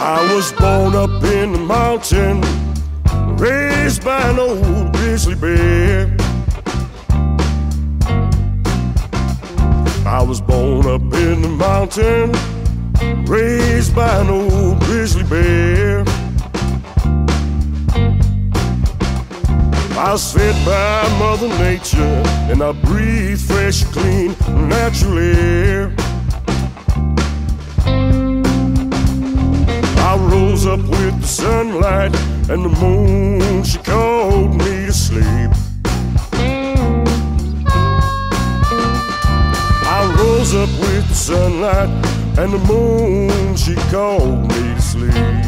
I was born up in the mountain, raised by an old grizzly bear. I was born up in the mountain, raised by an old grizzly bear. I sit by Mother Nature and I breathe fresh, clean, natural air. I rose up with the sunlight and the moon, she called me to sleep. I rose up with the sunlight and the moon, she called me to sleep.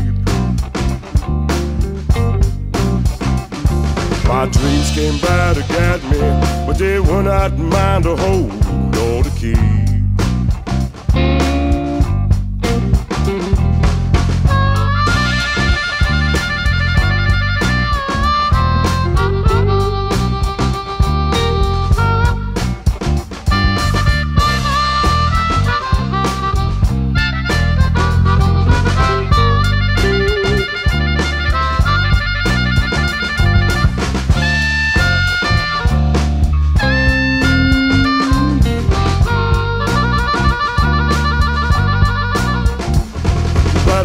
My dreams came by to guide me, but they were not mine to hold or to keep. By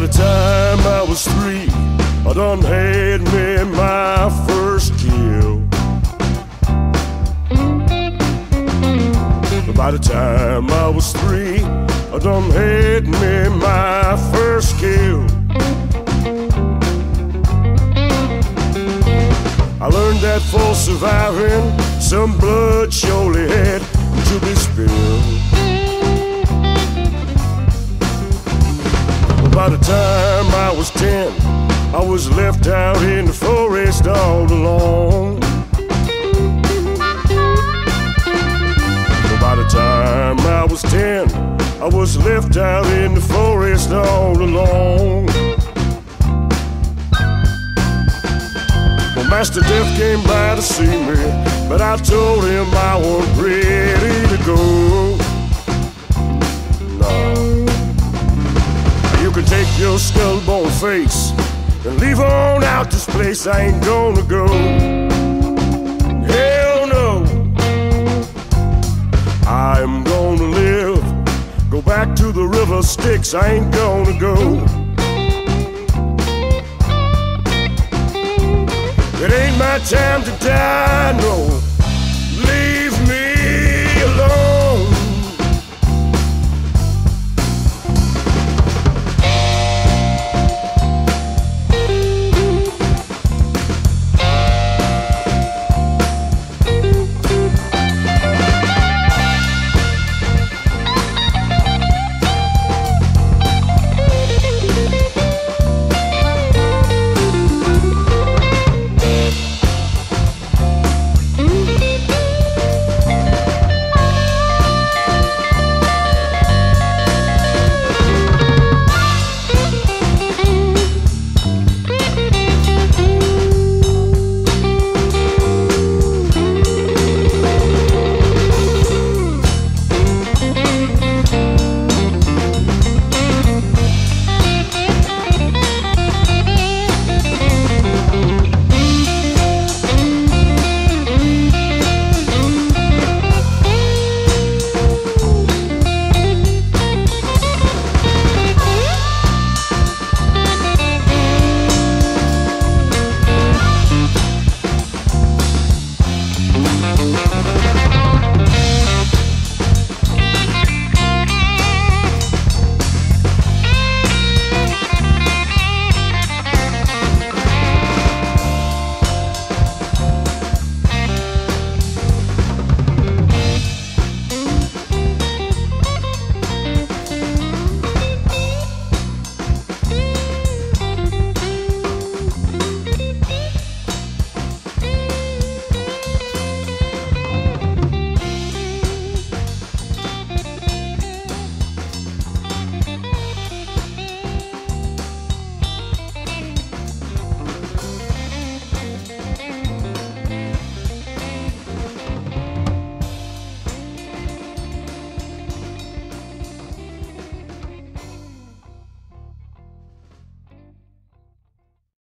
the time I was 3, I done had me my first kill. By the time I was 3, I done had me my first kill. I learned that for surviving, some blood surely had to be spilled. By the time I was 10, I was left out in the forest all alone. By the time I was 10, I was left out in the forest all alone. Well, Master Death came by to see me, but I told him I was ready to go. Take your skull bone face and leave on out this place. I ain't gonna go. Hell no. I'm gonna live. Go back to the river Styx. I ain't gonna go. It ain't my time to die, no.